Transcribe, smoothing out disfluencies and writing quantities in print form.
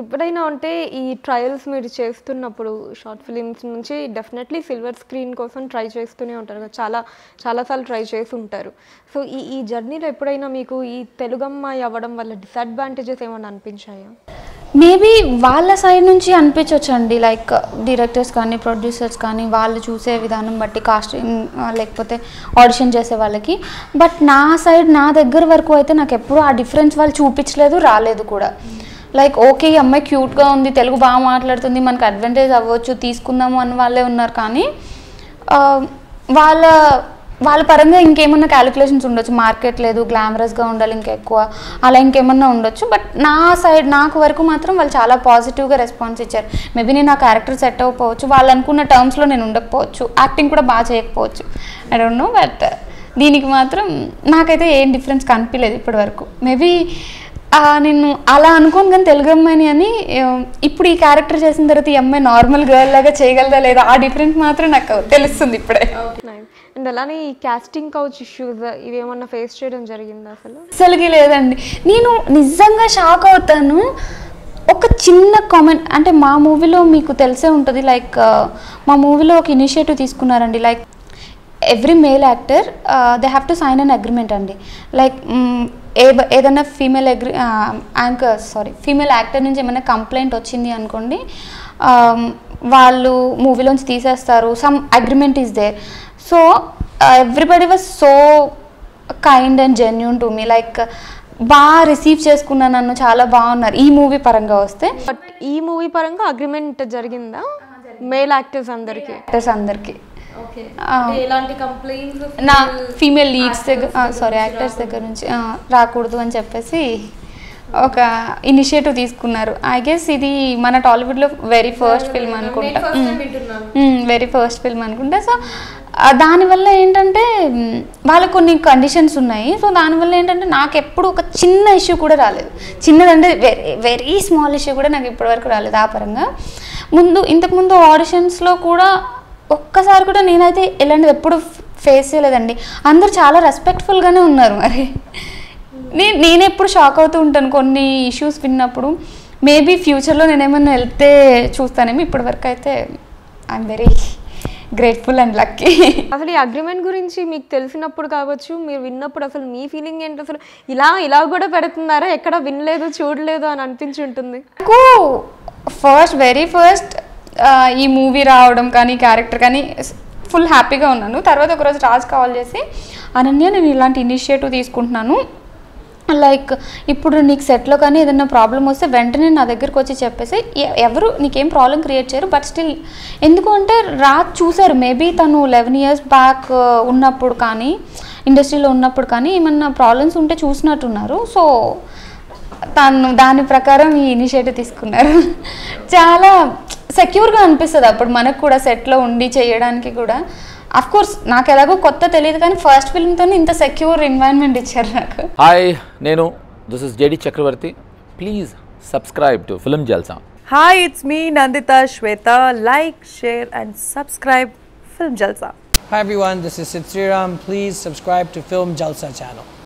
ఇప్పుడైనా అంటే ఈ ట్రయల్స్ మీరు చేస్తున్నప్పుడు షార్ట్ ఫిల్మ్స్ నుంచి డెఫినెట్లీ సిల్వర్ స్క్రీన్ కోసం ట్రై చేస్తూనే ఉంటారు, చాలా చాలాసార్లు ట్రై చేసి ఉంటారు. సో ఈ జర్నీలో ఎప్పుడైనా మీకు ఈ తెలుగు అమ్మాయి అవ్వడం వల్ల డిసడ్వాంటేజెస్ ఏమైనా అనిపించాయా? మేబీ వాళ్ళ సైడ్ నుంచి అనిపించవచ్చండి, లైక్ డైరెక్టర్స్ కానీ ప్రొడ్యూసర్స్ కానీ వాళ్ళు చూసే విధానం బట్టి, కాస్టింగ్ లేకపోతే ఆడిషన్ చేసే వాళ్ళకి. బట్ నా సైడ్, నా దగ్గర వరకు అయితే నాకు ఎప్పుడూ ఆ డిఫరెన్స్ వాళ్ళు చూపించలేదు, రాలేదు కూడా. లైక్ ఓకే ఈ అమ్మాయి క్యూట్గా ఉంది, తెలుగు బాగా మాట్లాడుతుంది, మనకు అడ్వాంటేజ్ అవ్వచ్చు, తీసుకుందాము అని వాళ్ళే ఉన్నారు. కానీ వాళ్ళ పరంగా ఇంకేమన్నా క్యాలిక్యులేషన్స్ ఉండొచ్చు, మార్కెట్ లేదు, గ్లామరస్గా ఉండాలి, ఇంకా ఎక్కువ అలా ఇంకేమన్నా ఉండొచ్చు. బట్ నా సైడ్ నాకు వరకు మాత్రం వాళ్ళు చాలా పాజిటివ్గా రెస్పాన్స్ ఇచ్చారు. మేబీ నేను ఆ క్యారెక్టర్ సెట్ అవ్వకపోవచ్చు, వాళ్ళు అనుకున్న టర్మ్స్లో నేను ఉండకపోవచ్చు, యాక్టింగ్ కూడా బాగా చేయకపోవచ్చు, ఐ డోంట్ నో. బట్ దీనికి మాత్రం నాకైతే ఏం డిఫరెన్స్ కనిపించలేదు ఇప్పటి వరకు. మేబీ నేను అలా అనుకోను, కానీ తెలుగు అమ్మాయిని అని ఇప్పుడు ఈ క్యారెక్టర్ చేసిన తర్వాత ఈ అమ్మాయి నార్మల్ గర్ల్ లాగా చేయగలదా లేదా, ఆ డిఫరెన్స్ మాత్రం నాకు తెలుస్తుంది ఇప్పుడే. అండ్ అలానే ఈ క్యాస్టింగ్ కౌచ్ ఇష్యూస్ ఇవేమన్నా ఫేస్ చేయడం జరిగిందా? అసలుకి లేదండి. నేను నిజంగా షాక్ అవుతాను. ఒక చిన్న కామెంట్ అంటే మా మూవీలో మీకు తెలిసే ఉంటుంది, లైక్ మా మూవీలో ఒక ఇనిషియేటివ్ తీసుకున్నారండి, like every male actor they have to sign an agreement అండి. లైక్ ఏదైనా ఫీమేల్ యాంకర్ ఫీమేల్ యాక్టర్ నుంచి ఏమైనా కంప్లైంట్ వచ్చింది అనుకోండి, వాళ్ళు మూవీలోంచి తీసేస్తారు, some agreement is there. So everybody was so kind and genuine to me, like బాగా రిసీవ్ చేసుకున్నా నన్ను, చాలా బాగున్నారు. ఈ మూవీ పరంగా వస్తే బట్ ఈ మూవీ పరంగా అగ్రిమెంట్ జరిగిందా మేల్ యాక్టర్స్ అందరికీ? నా ఫీమేల్ లీడ్స్ దగ్గర యాక్టర్స్ దగ్గర నుంచి రాకూడదు అని చెప్పేసి ఒక ఇనిషియేటివ్ తీసుకున్నారు. ఐ గెస్ ఇది మన టాలీవుడ్లో వెరీ ఫస్ట్ ఫిల్మ్ అనుకుంటా. సో దానివల్ల ఏంటంటే వాళ్ళకు కొన్ని కండిషన్స్ ఉన్నాయి. సో దానివల్ల ఏంటంటే నాకు ఎప్పుడు ఒక చిన్న ఇష్యూ కూడా రాలేదు, చిన్నదంటే వెరీ స్మాల్ ఇష్యూ కూడా నాకు ఇప్పటివరకు రాలేదు. ఆ పరంగా ఇంతకుముందు ఆడిషన్స్లో కూడా ఒక్కసారి కూడా నేనైతే ఇలాంటిది ఎప్పుడు ఫేస్ చేయలేదండి. అందరూ చాలా రెస్పెక్ట్ఫుల్గానే ఉన్నారు. మరి నేను ఎప్పుడు షాక్ అవుతూ ఉంటాను కొన్ని ఇష్యూస్ విన్నప్పుడు. మేబీ ఫ్యూచర్లో నేనేమన్నా వెళ్తే చూస్తానేమో. ఇప్పటివరకు అయితే I'm very grateful and lucky. అసలు ఈ అగ్రిమెంట్ గురించి మీకు తెలిసినప్పుడు కావచ్చు, మీరు విన్నప్పుడు అసలు మీ ఫీలింగ్ ఏంటి? అసలు ఇలా కూడా పెడుతున్నారా, ఎక్కడ వినలేదు చూడలేదు అని అనిపించి ఉంటుంది. నాకు వెరీ ఫస్ట్ ఈ మూవీ రావడం కానీ క్యారెక్టర్ కానీ ఫుల్ హ్యాపీగా ఉన్నాను. తర్వాత ఒకరోజు రాజ్ కాల్ చేసి, అనన్య నేను ఇలాంటి ఇనిషియేటివ్ తీసుకుంటున్నాను, లైక్ ఇప్పుడు నీకు సెట్లో కానీ ఏదైనా ప్రాబ్లం వస్తే వెంటనే నా దగ్గరకు వచ్చి చెప్పేసి, ఎవరు నీకేం ప్రాబ్లం క్రియేట్ చేయరు. బట్ స్టిల్ ఎందుకు అంటే రాజ్ చూశారు, మేబీ తను 11 years బ్యాక్ ఉన్నప్పుడు కానీ ఇండస్ట్రీలో ఉన్నప్పుడు కానీ ఏమన్నా ప్రాబ్లమ్స్ ఉంటే చూసినట్టున్నారు. సో తను దాని ప్రకారం ఈ ఇనిషియేటివ్ తీసుకున్నారు. చాలా సెక్యూర్గా అనిపిస్తుంది అప్పుడు మనకు కూడా, సెట్లో ఉండి చేయడానికి కూడా. అఫ్కోర్స్ నాకు ఎలాగో కొత్త తెలియదు, కానీ ఫస్ట్ ఫిల్మ్తో ఇంత సెక్యూర్ ఎన్వైరన్మెంట్ ఇచ్చారు నాకు. హాయ్, నేను this This is JD Chakravarti. Please subscribe to Film Jalsa. Hi, it's me Nandita Shweta. Like, share and subscribe Film Jalsa. Hi everyone, this is Sid Sriram. Please subscribe to Film Jalsa channel.